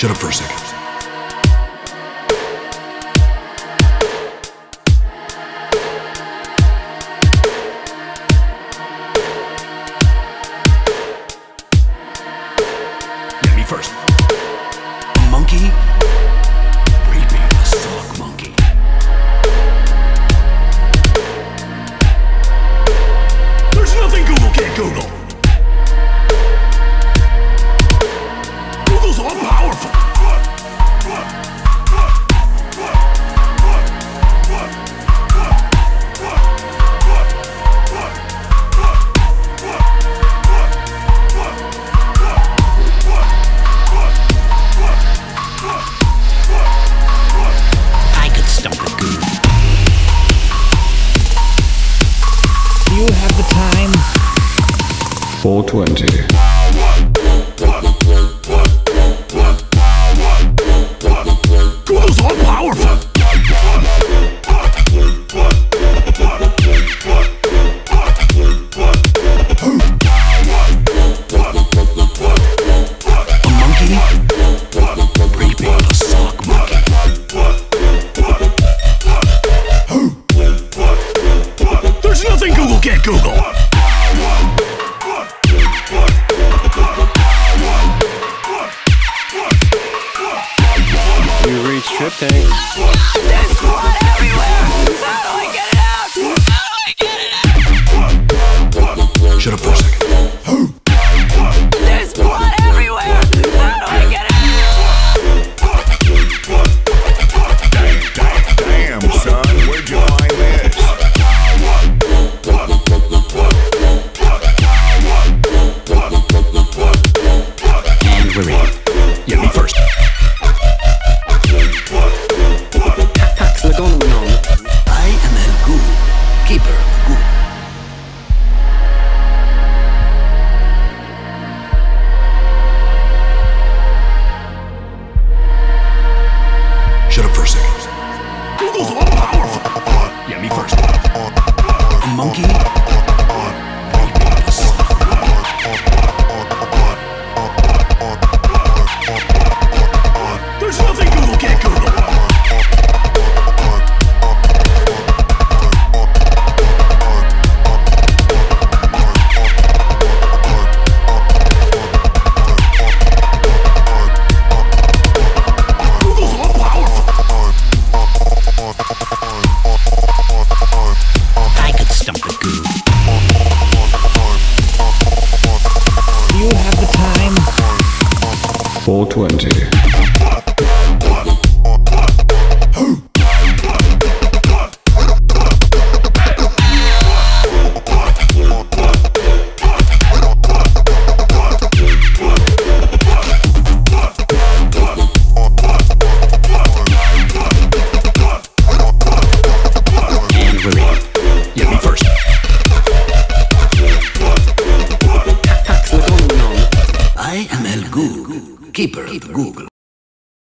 Shut up for a second. Yeah, me first. A monkey? Google. Google's all powerful. I could stump a Google. Do you have the time? 420. Trip Tank. There's blood everywhere! How do I get it out? How do I get it out? Shut up for a second. There's blood everywhere! How do I get it out? Damn, son, where'd you find this? And we're in. Yeah, me first. Shut up for a second. Google's all powerful. Yeah, me first. A monkey? There's nothing Google can't Google. 420. Keeper of Google.